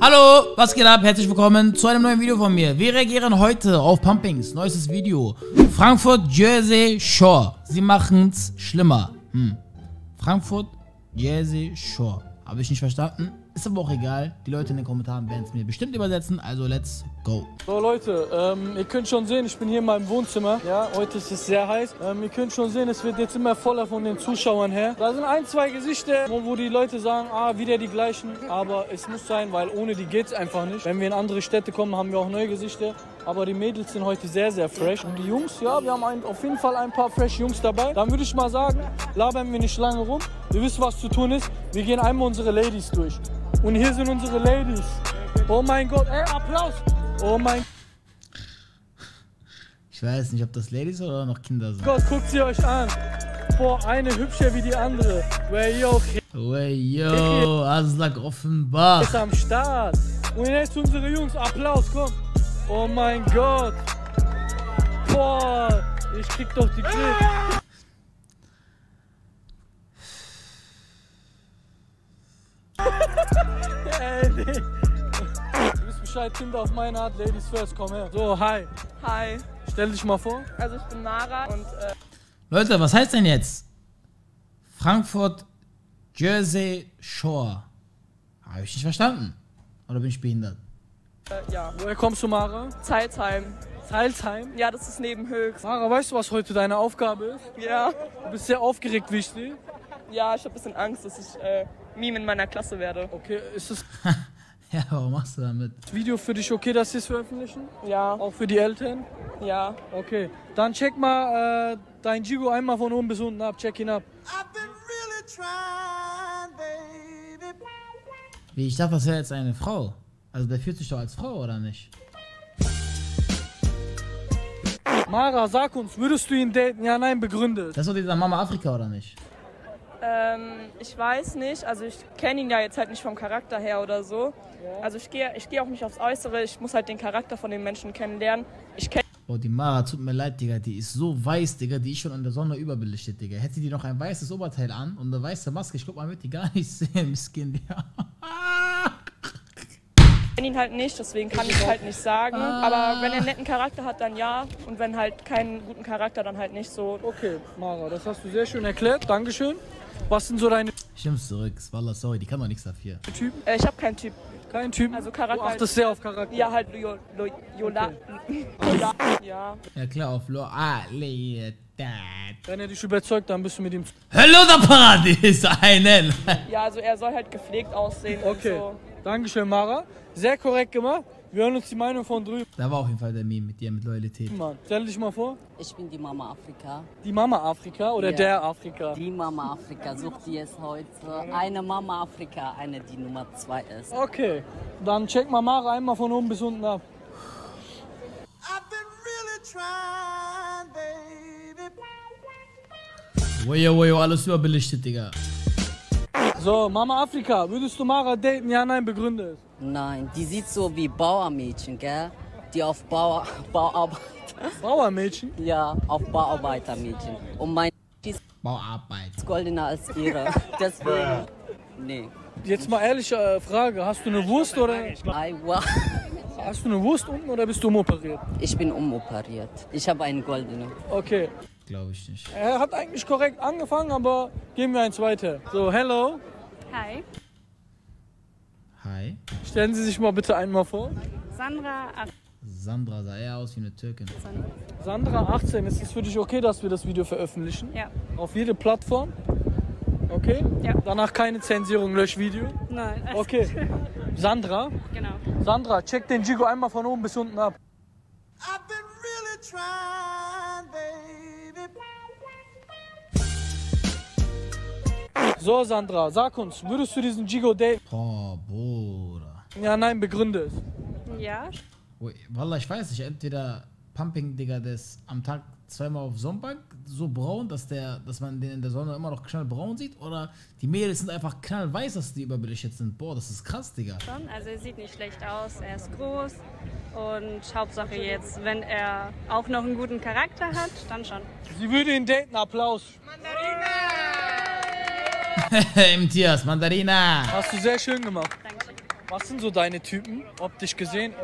Hallo, was geht ab? Herzlich willkommen zu einem neuen Video von mir. Wir reagieren heute auf Pumpings neuestes Video. Frankfurt Jersey Shore. Sie machen's schlimmer. Frankfurt Jersey Shore. Habe ich nicht verstanden. Ist aber auch egal. Die Leute in den Kommentaren werden es mir bestimmt übersetzen. Also let's go. So Leute, ihr könnt schon sehen, ich bin hier in meinem Wohnzimmer. Ja, heute ist es sehr heiß. Ihr könnt schon sehen, es wird jetzt immer voller von den Zuschauern her. Da sind ein, zwei Gesichter, wo die Leute sagen, wieder die gleichen. Aber es muss sein, weil ohne die geht's einfach nicht. Wenn wir in andere Städte kommen, haben wir auch neue Gesichter. Aber die Mädels sind heute sehr, sehr fresh. Und die Jungs, ja, wir haben auf jeden Fall ein paar fresh Jungs dabei. Dann würde ich mal sagen, labern wir nicht lange rum. Wir wissen, was zu tun ist. Wir gehen einmal unsere Ladies durch. Und hier sind unsere Ladies. Oh mein Gott, ey, Applaus! Oh mein... Ich weiß nicht, ob das Ladies oder noch Kinder sind. Gott, guckt sie euch an. Boah, eine hübscher wie die andere. Wey, yo. Wey, yo, Aslak Offenbach. Ist am Start. Und jetzt unsere Jungs, Applaus, komm. Oh mein Gott. Boah, ich krieg doch die Klick. Ey, nee. Du bist Bescheid, Kinder auf meine Art, Ladies first, komm her. So, hi. Hi. Stell dich mal vor. Also ich bin Mara und... Leute, was heißt denn jetzt? Frankfurt Jersey Shore. Habe ich nicht verstanden. Oder bin ich behindert? Ja. Woher kommst du, Mara? Zeilsheim. Zeilsheim? Ja, das ist neben Höchst. Mara, weißt du, was heute deine Aufgabe ist? Ja. Du bist sehr aufgeregt, wie ich sehe. Ja, ich habe ein bisschen Angst, dass ich... Meme in meiner Klasse werde. Okay, ist das... Ja, warum machst du damit? Video für dich okay, dass sie es veröffentlichen? Ja. Auch für die Eltern? Ja. Okay, dann check mal dein Jigo einmal von oben bis unten ab. Check ihn ab. I've been really trying, baby. Wie, ich dachte, das wäre jetzt eine Frau. Also der fühlt sich doch als Frau, oder nicht? Mara, sag uns, würdest du ihn daten? Ja, nein, begründet. Das ist doch dieser Mama Afrika, oder nicht? Ich weiß nicht, also ich kenne ihn ja jetzt halt nicht vom Charakter her oder so. Also ich gehe auch nicht aufs Äußere, ich muss halt den Charakter von den Menschen kennenlernen. Boah, die Mara, tut mir leid, Digga, die ist so weiß, Digga, die ist schon an der Sonne überbelichtet, Digga. Hätte die noch ein weißes Oberteil an und eine weiße Maske, ich glaube, man wird die gar nicht sehen, Skin, Digga. Ich kenne ihn halt nicht, deswegen kann ich es halt nicht sagen. Aber wenn er einen netten Charakter hat, dann ja. Und wenn halt keinen guten Charakter, dann halt nicht so. Okay, Mara, das hast du sehr schön erklärt. Dankeschön. Was sind so deine... Ich nehm's zurück, Swalla, sorry, die kann doch nichts dafür. Typ? Ich hab keinen Typ. Keinen Typ? Also Charakter... Du achtest sehr auf Charakter. Ja, halt Lola. Ja. Ja klar, auf Lola. Wenn er dich überzeugt, dann bist du mit ihm... Hello, der Paradies, einen! Ja, also er soll halt gepflegt aussehen. Okay. Und so. Dankeschön, Mara. Sehr korrekt gemacht. Wir hören uns die Meinung von drüben. Da war auf jeden Fall der Meme mit dir, mit Loyalität. Mann, stell dich mal vor. Ich bin die Mama Afrika. Die Mama Afrika oder ja. Der Afrika? Die Mama Afrika, sucht die es heute. Eine Mama Afrika, eine, die Nummer 2 ist. Okay, dann check mal Mara einmal von oben bis unten ab. I've been really trying, baby. Wojo, wojo, alles überbelichtet, Digga. So, Mama Afrika, würdest du Mara daten? Ja, nein, begründe es. Nein, die sieht so wie Bauermädchen, gell? Die auf Bauarbeit. Bauermädchen? Ja, auf Bauarbeitermädchen. Und mein Bauarbeit ist goldener als ihre. Deswegen, nee. Jetzt mal ehrliche Frage, hast du eine Wurst oder? Hast du eine Wurst unten oder bist du umoperiert? Ich bin umoperiert. Ich habe einen goldenen. Okay. Glaube ich nicht. Er hat eigentlich korrekt angefangen, aber geben wir eins weiter. So, hello. Hi. Hi. Stellen Sie sich mal bitte einmal vor. Sandra 18. Sandra sah eher aus wie eine Türkin. Sandra 18, ist es für dich okay, dass wir das Video veröffentlichen? Ja. Auf jede Plattform? Okay. Ja. Danach keine Zensierung, Löschvideo? Nein. Okay. Sandra? Genau. Sandra, check den Jigo einmal von oben bis unten ab. I've been really trying, baby. So, Sandra, sag uns, würdest du diesen Jigo daten? Boah, Bruder. Ja, nein, begründe es. Ja. Wallah, ich weiß nicht, entweder Pumping, Digga, der ist am Tag zweimal auf Sonnenbank, so braun, dass man den in der Sonne immer noch knallbraun sieht, oder die Mädels sind einfach knallweiß, dass die überbelichtet sind. Boah, das ist krass, Digga. Schon, also er sieht nicht schlecht aus, er ist groß und Hauptsache jetzt, wenn er auch noch einen guten Charakter hat, dann schon. Sie würde ihn daten, Applaus. Mandarina! Im Tiers, Mandarina! Hast du sehr schön gemacht. Danke. Was sind so deine Typen, optisch gesehen?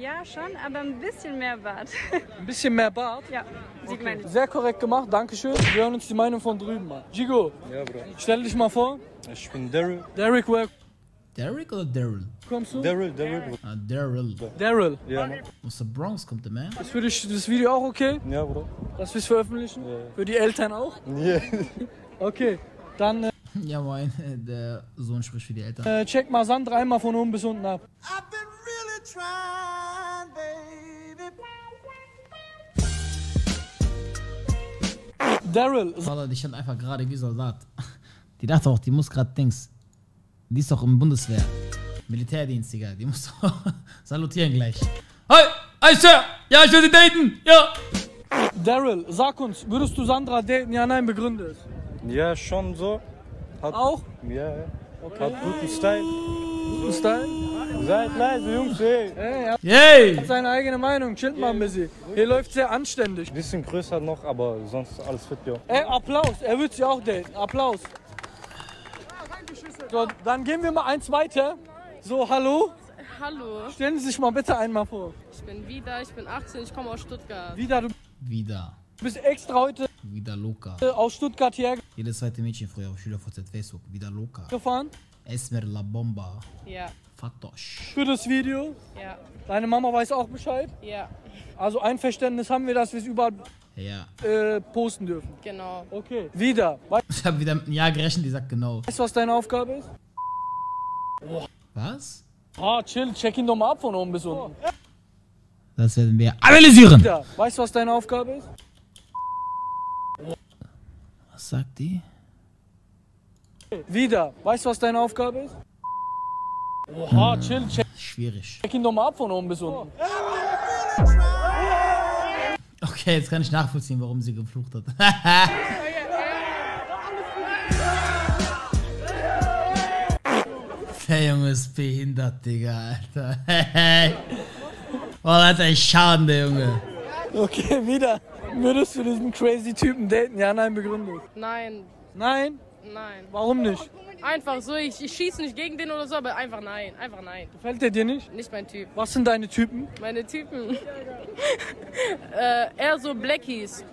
Ja, schon, aber ein bisschen mehr Bart. Ein bisschen mehr Bart? Ja, sieht okay. Sehr korrekt gemacht, dankeschön. Wir hören uns die Meinung von drüben an. Gigo, ja, Bro. Stell dich mal vor. Ich bin Derrick. Derrick Web. Derrick oder Daryl? Kommst du? Daryl, Daryl. Ah, Daryl. Daryl. Ja. Aus der Bronx kommt der Mann. Ist für dich das Video auch okay? Ja, Bro. Dass wir es veröffentlichen? Ja. Für die Eltern auch? Ja. Okay, dann... ja, moin. Der Sohn spricht für die Eltern. Check mal Sand dreimal von oben bis unten ab. I've been really trying, baby. Daryl. Alter, die stand einfach gerade wie Soldat. Die dachte auch, die muss gerade Dings. Die ist doch im Bundeswehr. Militärdienst, Digga. Die muss doch salutieren gleich. Hi! Hi, Sir! Ja, ich will sie daten! Ja! Daryl, sag uns, würdest du Sandra daten? Ja, nein, begründe es. Ja, schon so. Hat, auch? Ja, okay. Hat guten Style. Guten Style? Seid leise, Jungs, ey. Hey! Hat seine eigene Meinung. Chillt mal ein bisschen. Hier läuft sehr anständig. Bisschen größer noch, aber sonst alles fit, ja. Ey, Applaus. Er wird sie auch daten. Applaus. So, dann gehen wir mal eins weiter. So, hallo? Hallo. Stellen Sie sich mal bitte einmal vor. Ich bin Vida, ich bin 18, ich komme aus Stuttgart. Vida, du bist extra heute Vida Loka. Aus Stuttgart her. Jedes zweite Mädchen früher auf SchülerVZ Facebook. Vida Loka. Gefahren? Esmer La Bomba. Ja. Fatosch. Für das Video? Ja. Deine Mama weiß auch Bescheid? Ja. Also Einverständnis haben wir, dass wir es überall... Ja. Posten dürfen. Genau. Okay. Wieder. Ich hab wieder mit einem Jahr gerechnet, die sagt genau. Weißt du, was deine Aufgabe ist? Oh. Was? Ah, chill, check ihn doch mal ab von oben bis unten. Oh. Das werden wir analysieren. Wieder. Weißt du, was deine Aufgabe ist? Oh. Was sagt die? Wieder. Weißt du, was deine Aufgabe ist? Oha, chill, check. Schwierig. Check ihn doch mal ab von oben bis unten. Oh. Okay, jetzt kann ich nachvollziehen, warum sie geflucht hat. Der Junge ist behindert, Digga, Alter. Oh, Alter, ich schaden, der Junge. Okay, wieder. Würdest du diesen crazy Typen daten? Ja, nein, begründet. Nein. Nein? Nein. Warum nicht? Einfach so, ich schieße nicht gegen den oder so, aber einfach nein, einfach nein. Gefällt der dir nicht? Nicht mein Typ. Was sind deine Typen? Meine Typen? Eher so Blackies.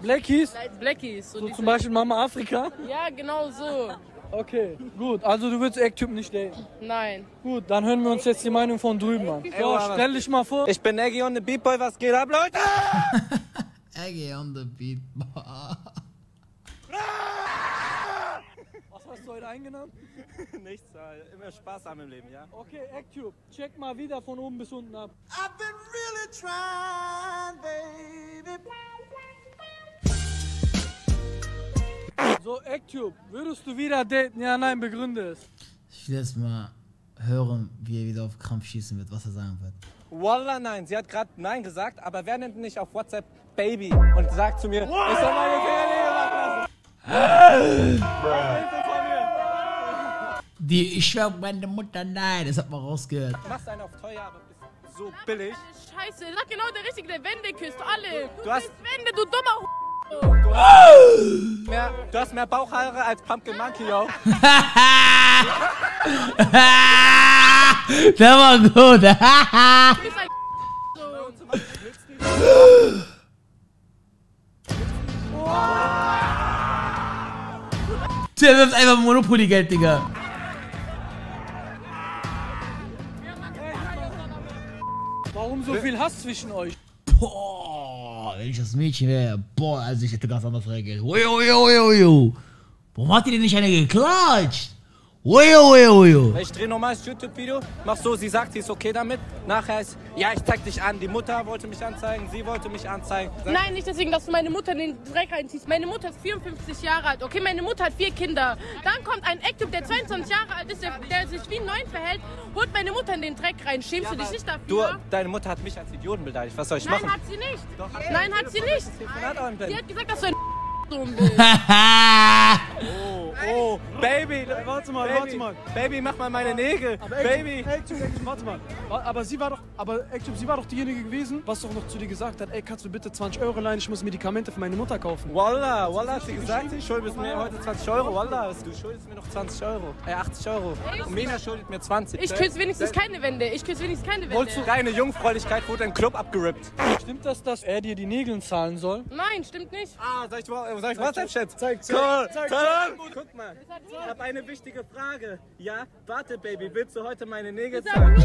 Blackies? Blackies. So zum Beispiel Mama Afrika? Ja, genau so. Okay, gut. Also du würdest Ecktyp nicht daten? Nein. Gut, dann hören wir uns jetzt die Meinung von drüben an. So, stell dich mal vor. Ich bin Eggy on the Beatboy, was geht ab, Leute? Eggy on the Beatboy. Hast du heute eingenommen? Nichts, immer Spaß haben im Leben, ja? Okay, Actube, check mal wieder von oben bis unten ab. I've been really trying, baby. So, Actube, würdest du wieder daten? Ja, nein, begründe es. Ich will jetzt mal hören, wie er wieder auf Krampf schießen wird, was er sagen wird. Wallah, nein, sie hat gerade nein gesagt, aber wer nennt mich auf WhatsApp Baby und sagt zu mir, wow. Ich soll meine Ferien machen lassen. Die, ich schwör meine Mutter, nein, das hat man rausgehört. Du machst einen auf teuer, aber bist so billig. Scheiße, sag genau der Richtige, der Wände küsst, alle. Du hast Wände, du dummer du hast mehr Bauchhaare als Pumpkin Monkey, yo. Der war gut. Der wirft einfach Monopoly-Geld, Digga. Warum so viel Hass zwischen euch? Boah, wenn ich das Mädchen wäre, boah, also ich hätte ganz anders reagiert. Uiuiuiui. Warum hat die denn nicht eine geklatscht? Uiuiuiui. Ich drehe normales YouTube-Video, mach so, sie sagt, sie ist okay damit. Nachher ist, ja, ich zeig dich an. Die Mutter wollte mich anzeigen, sie wollte mich anzeigen. Sag, nein, nicht deswegen, dass du meine Mutter in den Dreck reinziehst. Meine Mutter ist 54 Jahre alt, okay? Meine Mutter hat 4 Kinder. Dann kommt ein Actub, der 22 Jahre alt ist, der sich wie 9 verhält. Holt meine Mutter in den Dreck rein. Schämst du dich nicht dafür? Du, deine Mutter hat mich als Idioten beleidigt. Was soll ich machen? Nein, hat sie nicht. Doch, nein, hat sie nicht. Sie hat gesagt, dass du ein dumm bist. Oh. Oh, Baby, warte mal, warte mal. Baby, mach mal meine Nägel. Aber Baby. Action, warte mal. Aber sie war doch, sie war doch diejenige gewesen, was doch noch zu dir gesagt hat, ey, kannst du bitte 20 Euro leihen, ich muss Medikamente für meine Mutter kaufen. Wallah, Wallah, hat sie gesagt, sie schuldet mir heute 20 Euro. Wallah, du schuldest mir noch 20 Euro. 80 Euro. Und Mena schuldet mir 20. Ich küsse wenigstens keine Wände. Ich küsse wenigstens keine Wände. Holst du reine Jungfräulichkeit, wurde ein Club abgerippt. Stimmt das, dass er dir die Nägel zahlen soll? Nein, stimmt nicht. Ah, sag ich WhatsApp-Chat? Zeig. Guck mal, ich habe eine wichtige Frage. Ja, warte, Baby, willst du heute meine Nägel zeigen?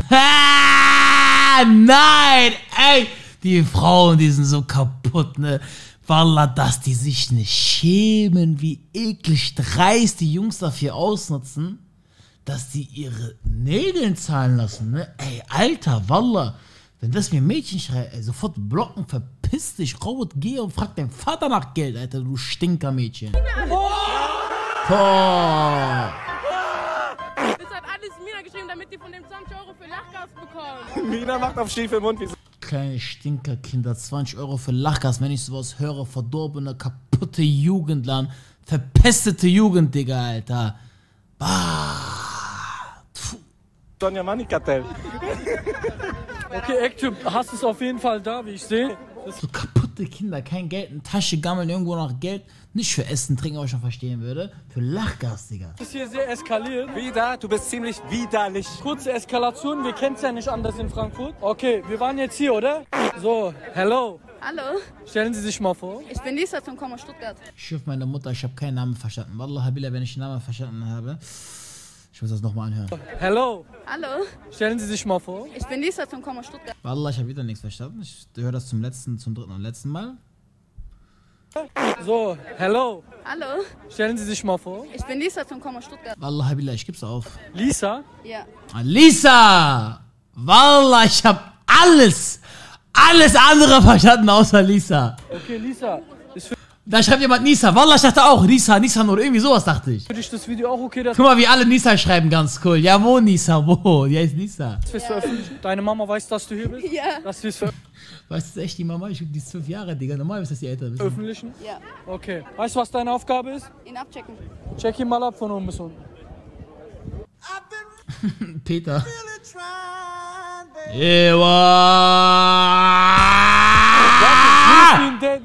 Nein, ey, die Frauen, die sind so kaputt, ne? Wallah, dass die sich nicht schämen, wie eklig dreist die Jungs dafür ausnutzen, dass die ihre Nägel zahlen lassen, ne? Ey, Alter, Wallah, wenn das mir Mädchen schreit, ey, sofort blocken, verpiss dich, Robert, geh und frag deinen Vater nach Geld, Alter, du Stinkermädchen. Oh! Deshalb alles Mina geschrieben, damit die von dem 20 Euro für Lachgas bekommen. Mina macht auf Stiefel im Mund. Kleine Stinkerkinder, 20 Euro für Lachgas. Wenn ich sowas höre, verdorbene, kaputte Jugendlern, verpestete Jugend, Digga, Alter. Bah. Sonja Manikartell. Okay, Actu, hast es auf jeden Fall da, wie ich sehe. So kaputte Kinder, kein Geld in Tasche, gammeln irgendwo nach Geld. Nicht für Essen, Trinken, was ich schon verstehen würde. Für Lachgas, Digga. Das ist hier sehr eskaliert. Wieder, du bist ziemlich widerlich. Kurze Eskalation, wir kennen es ja nicht anders in Frankfurt. Okay, wir waren jetzt hier, oder? So, hello. Hallo. Stellen Sie sich mal vor. Ich bin Lisa und komme aus Stuttgart. Ich schiff meine Mutter, ich habe keinen Namen verstanden. Wallah, Habila, wenn ich den Namen verstanden habe. Ich muss das nochmal anhören. Hello. Hallo. Stellen Sie sich mal vor. Ich bin Lisa und komme aus Stuttgart. Wallah, ich habe wieder nichts verstanden. Ich höre das zum dritten und letzten Mal. So, hello. Hallo. Stellen Sie sich mal vor. Ich bin Lisa und komme aus Stuttgart. Wallah, Habila, ich gib's auf. Lisa? Ja. Lisa! Wallah, ich hab alles andere verstanden außer Lisa. Okay, Lisa. Da schreibt jemand Nisa. Wallah, ich dachte auch Nisa, Nisan oder irgendwie sowas, dachte ich. Würde ich das Video auch okay... Guck mal, wie alle Nisa schreiben, ganz cool. Ja, wo Nisa, wo? Die heißt Nisa. Ja. Deine Mama weiß, dass du hier bist? Ja. Dass wir es veröffentlichen. Weißt du echt, die Mama? Ich bin die 12 Jahre, Digga. Normal ist das die Eltern. Veröffentlichen? Ja. Okay. Weißt du, was deine Aufgabe ist? Ihn abchecken. Check ihn mal ab von oben bis unten. Peter.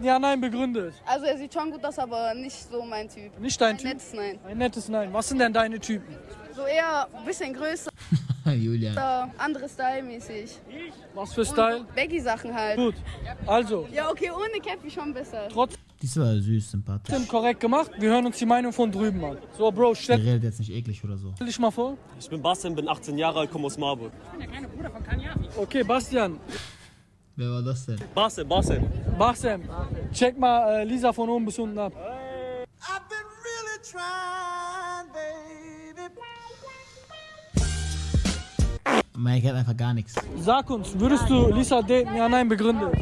Ja, nein, begründet. Also er sieht schon gut aus, aber nicht so mein Typ. Nicht dein Typ? Ein nettes Nein. Ein nettes Nein. Was sind denn deine Typen? So eher ein bisschen größer. Julian. Andere Style-mäßig. Was für Style? Baggy-Sachen halt. Gut, also. Ja, okay, ohne Käppi schon besser. Trotz... Die war süß, sympathisch. Korrekt gemacht. Wir hören uns die Meinung von drüben an. So, Bro, stell... Der redet jetzt nicht eklig oder so. Stell dich mal vor. Ich bin Bastian, bin 18 Jahre alt, komme aus Marburg. Ich bin der kleine Bruder von Kanye. Okay, Bastian. Wer war das denn? Bassem. Check mal Lisa von oben bis unten ab. I've been really trying, baby. Man kennt einfach gar nichts. Sag uns, würdest du Lisa daten? Ja, nein, begründet.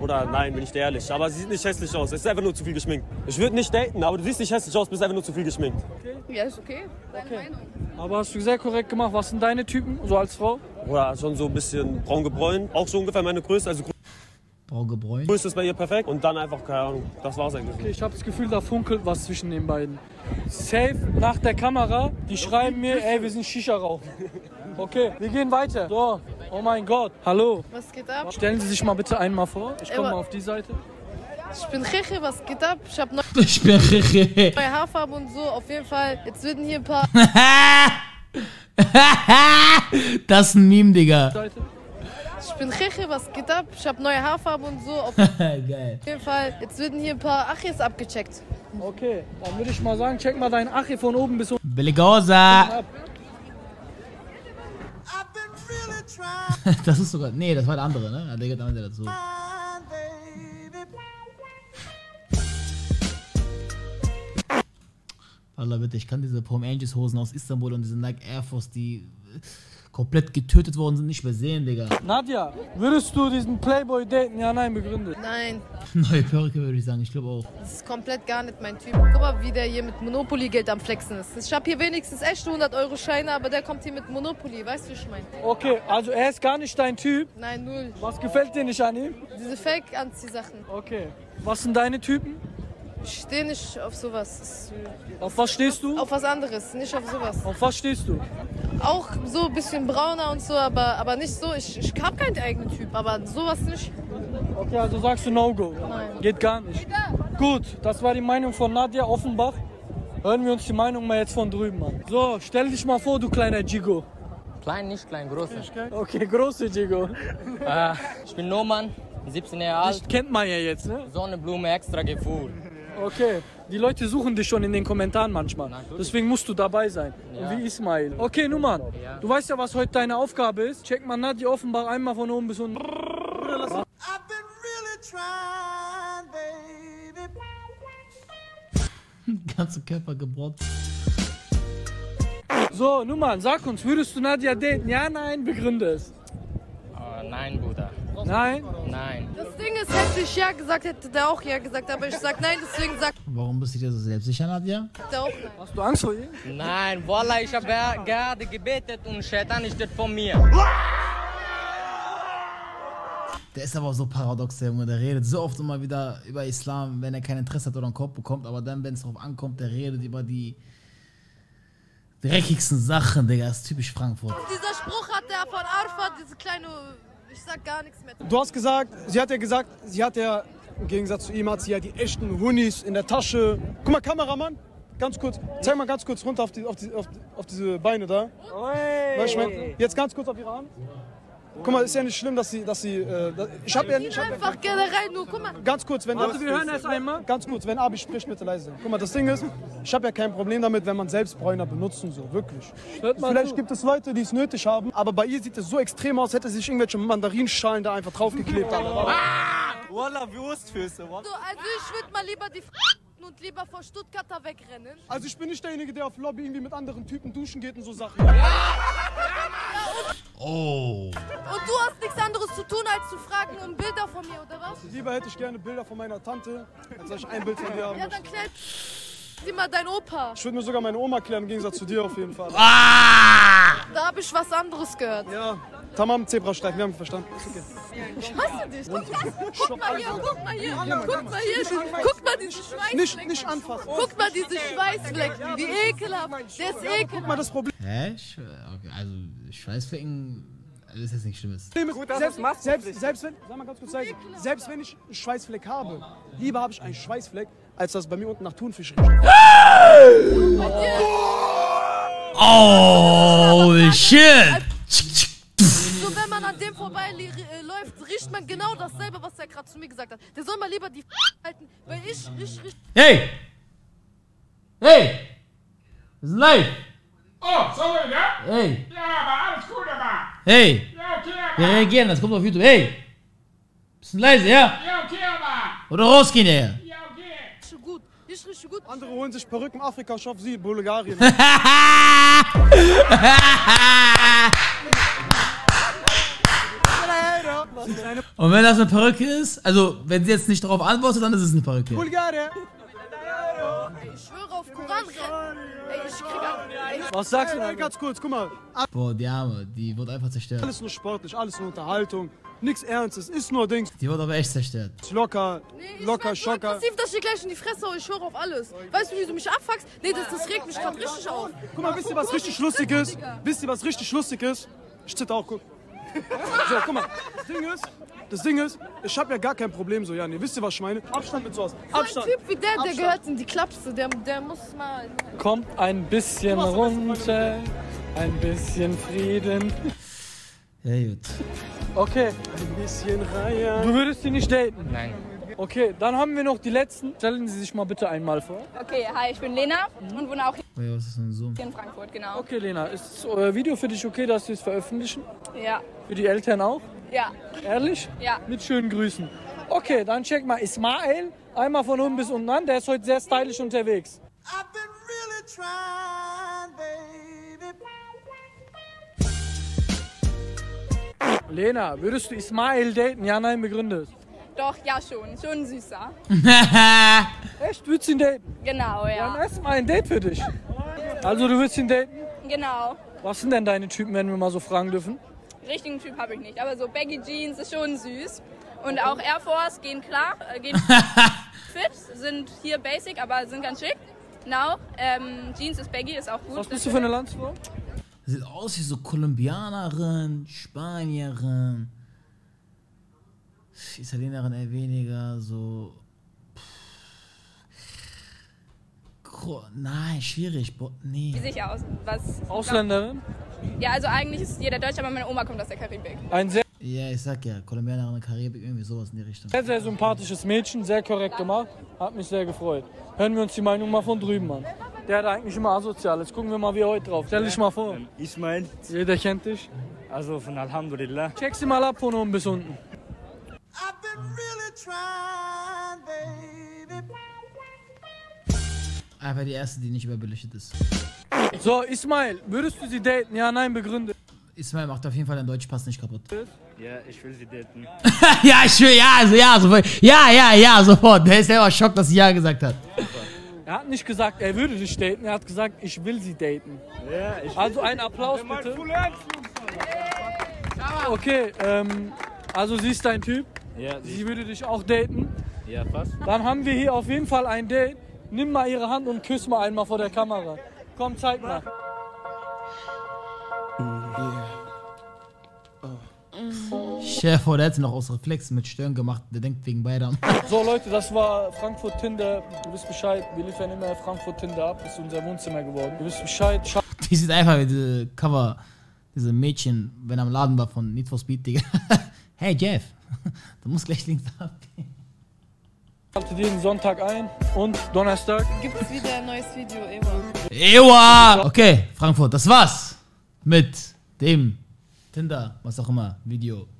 Bruder, nein, bin ich dir ehrlich. Aber sie sieht nicht hässlich aus. Es ist einfach nur zu viel geschminkt. Ich würde nicht daten, aber du siehst nicht hässlich aus, bist einfach nur zu viel geschminkt. Okay. Ja, ist okay. Deine Meinung. Aber hast du sehr korrekt gemacht. Was sind deine Typen, so als Frau? Oder schon so ein bisschen braun gebräunt, auch so ungefähr meine Größe, also braun gebräunt. Größe ist bei ihr perfekt und dann einfach, keine Ahnung, das war's eigentlich. Okay, ich habe das Gefühl, da funkelt was zwischen den beiden. Safe nach der Kamera, die schreiben mir, ey, wir sind Shisha-Rauchen. Okay, wir gehen weiter. So, oh mein Gott, hallo. Was geht ab? Stellen Sie sich mal bitte einmal vor, ich komme mal auf die Seite. Ich bin Cheche, was geht ab? Ich hab neue Haarfarbe und so, auf jeden Fall. Jetzt würden hier ein paar... Das ist ein Meme, Digga. Ich bin Cheche, was geht ab? Ich hab neue Haarfarbe und so. Geil. Auf jeden Fall, jetzt würden hier ein paar Achis abgecheckt. Okay, dann würde ich mal sagen, check mal deinen Achi von oben bis unten. Billigosa! Das ist sogar... Nee, das war der andere, ne? Der geht der dazu. Alter, bitte, ich kann diese Palm Angels Hosen aus Istanbul und diese Nike Air Force, die komplett getötet worden sind, nicht mehr sehen, Digga. Nadja, würdest du diesen Playboy daten? Ja, nein, begründet. Nein. Neue Perücke würde ich sagen, ich glaube auch. Das ist komplett gar nicht mein Typ. Guck mal, wie der hier mit Monopoly Geld am Flexen ist. Ich habe hier wenigstens echte 100-Euro-Scheine, aber der kommt hier mit Monopoly, weißt du, wie ich meine? Okay, also er ist gar nicht dein Typ? Nein, null. Was gefällt dir nicht an ihm? Diese Fake-Anziehsachen. Okay. Was sind deine Typen? Ich stehe nicht auf sowas. Auf was stehst du? Auf was anderes, nicht auf sowas. Auf was stehst du? Auch so ein bisschen brauner und so, aber nicht so. Ich hab keinen eigenen Typ, aber sowas nicht. Okay, also sagst du No-Go? Nein. Geht gar nicht. Gut, das war die Meinung von Nadja Offenbach. Hören wir uns die Meinung mal jetzt von drüben an. So, stell dich mal vor, du kleiner Gigo. Klein, nicht klein, großer. Okay, große Gigo. Ich bin Noman, 17 Jahre alt. Dich kennt man ja jetzt, ne? Sonnenblume extra gefuhr. Okay, die Leute suchen dich schon in den Kommentaren manchmal. Natürlich. Deswegen musst du dabei sein, ja. Wie Ismail. Okay, Numan, ja. Du weißt ja, was heute deine Aufgabe ist. Check mal Nadja Offenbach einmal von oben bis unten. I've been really trying, baby. Ganze Körper gebrotzt. So, Numan, sag uns, würdest du Nadja daten? Ja, nein, begründe es. Nein, Bruder. Nein? Nein. Das Ding ist, hätte ich ja gesagt, hätte der auch ja gesagt, aber ich sag nein, deswegen sag... Warum bist du dir so selbstsicher, Nadja? Der auch nein. Hast du Angst vor ihm? Nein, Wallah, ich habe gerade gebetet und Shaitan ist das von mir. Der ist aber so paradox, der Junge, der redet so oft immer wieder über Islam, wenn er kein Interesse hat oder einen Kopf bekommt, aber dann, wenn es drauf ankommt, der redet über die... dreckigsten Sachen, Digga, das ist typisch Frankfurt. Dieser Spruch hat der von Arafat, diese kleine... Ich sag gar nichts mehr. Du hast gesagt, sie hat ja, im Gegensatz zu ihm, hat sie ja die echten Hunnis in der Tasche. Guck mal, Kameramann, ganz kurz, zeig mal ganz kurz runter auf diese Beine da. Weißt du, ich mein, jetzt ganz kurz auf ihre Arme. Guck mal, ist ja nicht schlimm, ganz kurz, wenn... Warte, wir hören erst einmal. Ganz kurz, wenn Abi spricht, bitte leise. Guck mal, das Ding ist, ich habe ja kein Problem damit, wenn man selbst Bräuner benutzt und so, wirklich. Vielleicht gibt es Leute, die es nötig haben, aber bei ihr sieht es so extrem aus, hätte sich irgendwelche Mandarinschalen da einfach draufgeklebt. Wallah, Wurstfüße. Also ich würde mal lieber die... und lieber vor Stuttgarter wegrennen. Also ich bin nicht derjenige, der auf Lobby irgendwie mit anderen Typen duschen geht und so Sachen. Ja, oh. Und du hast nichts anderes zu tun, als zu fragen um Bilder von mir, oder was? Lieber hätte ich gerne Bilder von meiner Tante, als dass ich ein Bild von dir habe. Ja, dann klär dir mal dein Opa. Ich würde mir sogar meine Oma klären, im Gegensatz zu dir auf jeden Fall. Da habe ich was anderes gehört. Ja, Tamam, Zebrastreifen, wir haben verstanden. Okay. Ich hasse dich. Guck mal hier, guck mal hier, guck mal hier, guck mal diese Schweißflecken. Nicht anfassen. Guck mal diese Schweißflecken, die ekelhaft. Der ist ekelhaft. Guck mal das Problem. Hä? Okay, also Schweißflecken... Das ist jetzt nichts Schlimmes. Gut, selbst wenn ich einen Schweißfleck habe, lieber habe ich einen Schweißfleck, als dass bei mir unten nach Thunfisch riecht. Oh, shit! So, wenn man an dem vorbeiläuft, riecht man genau dasselbe, was er gerade zu mir gesagt hat. Der soll mal lieber die halten, weil ich riech... Hey! Hey! Wir sind live! Oh, sorry, ja? Hey! Ja, aber alles gut, aber... Hey! Ja, okay, aber... Wir reagieren, das kommt auf YouTube. Hey! Bisschen leise, ja? Ja, okay, aber... Oder rausgehen, ja? Ja, okay! Schon gut, ich rieche gut. Andere holen sich Perücken, Afrika, ich hoffe, sie, Bulgarien. Und wenn das eine Perücke ist, also wenn sie jetzt nicht darauf antwortet, dann ist es eine Perücke. Bulgarien! Ich schwöre auf Koran. Ey, ich krieg an. Was sagst du? Ganz kurz, guck mal. Boah, die Arme, die wird einfach zerstört. Alles nur sportlich, alles nur Unterhaltung. Nichts Ernstes, ist nur Dings. Die wird aber echt zerstört. Locker, locker, schocker. Aggressiv, dass ich dir gleich in die Fresse hau, ich schwöre auf alles. Weißt du, wie du mich abfuckst? Nee, das regt mich gerade richtig auf. Guck mal, wisst ihr, was richtig lustig ist? Wisst ihr, was richtig lustig ist? Ich zitter auch, guck. So, guck mal, das Ding ist, ich hab ja gar kein Problem so, Jan, ihr wisst ihr, was ich meine? Abstand mit sowas, Abstand! So ein Typ wie der, der gehört in die Klapse, der muss mal... Kommt ein bisschen runter, ein bisschen Frieden. Ja, gut. Okay, ein bisschen Reihe. Du würdest sie nicht daten? Nein. Okay, dann haben wir noch die letzten. Stellen Sie sich mal bitte einmal vor. Okay, hi, ich bin Lena und wohne auch hier in Frankfurt, genau. Okay, Lena, ist euer Video für dich okay, dass wir es veröffentlichen? Ja. Für die Eltern auch? Ja. Ehrlich? Ja. Mit schönen Grüßen. Okay, dann check mal Ismail einmal von oben bis unten an. Der ist heute sehr stylisch unterwegs. I've been really trying, baby. Lena, würdest du Ismail daten? Ja, nein, begründe es. Doch, ja schon. Schon süßer. Echt? Würdest du ihn daten? Genau, ja. Dann erst mal ein Date für dich. Also du würdest ihn daten? Genau. Was sind denn deine Typen, wenn wir mal so fragen dürfen? Richtigen Typ habe ich nicht, aber so Baggy Jeans ist schon süß. Und auch Air Force gehen klar. fit, sind hier basic, aber sind ganz schick. Now, Jeans ist baggy, ist auch gut. Was bist du für eine Landsfrau? Sieht aus wie so Kolumbianerin, Spanierin, Italienerin eher weniger, so... Nein, schwierig. Nee. Wie sehe ich aus? Was? Ausländerin? Ja, also eigentlich ist jeder Deutsche, aber meine Oma kommt aus der Karibik. Ein sehr... Ja, ich sag ja, Kolumbianerin, Karibik, irgendwie sowas in die Richtung. Sehr, sehr sympathisches Mädchen, sehr korrekt gemacht, hat mich sehr gefreut. Hören wir uns die Meinung mal von drüben an. Der hat eigentlich immer asozial, jetzt gucken wir mal, wie er heute drauf ist. Stell dich mal vor. Ismail. Jeder kennt dich. Also von Alhamdulillah. Check sie mal ab von oben bis unten. I've been really trying, baby. Einfach die erste, die nicht überbelichtet ist. So, Ismail, würdest du sie daten? Ja, nein, begründe. Ismail macht auf jeden Fall deinen Deutschpass nicht kaputt. Ja, ich will sie daten. Ja, ich will, ja, also, ja, sofort. Ja, ja, ja, sofort. Der ist selber schockt, dass sie ja gesagt hat. Ja, er hat nicht gesagt, er würde dich daten, er hat gesagt, ich will sie daten. Ja, ich will also einen Applaus bitte. Okay, also sie ist dein Typ. Ja, sie würde dich auch daten. Ja, fast. Dann haben wir hier auf jeden Fall ein Date. Nimm mal ihre Hand und küss mal einmal vor der Kamera. Komm, zeig mal. Chef, der hat sie noch aus Reflexen mit Stirn gemacht. Der denkt wegen beider. So Leute, das war Frankfurt Tinder. Ihr wisst Bescheid, wir liefern immer Frankfurt Tinder ab. Das ist unser Wohnzimmer geworden. Ihr wisst Bescheid. Die sieht einfach wie diese Cover, diese Mädchen, wenn er am Laden war von Need for Speed, Digga. Hey Jeff, du musst gleich links abgehen. Haltet jeden Sonntag ein und Donnerstag gibt es wieder ein neues Video, Ewa. Ewa! Okay, Frankfurt, das war's mit dem Tinder, was auch immer, Video.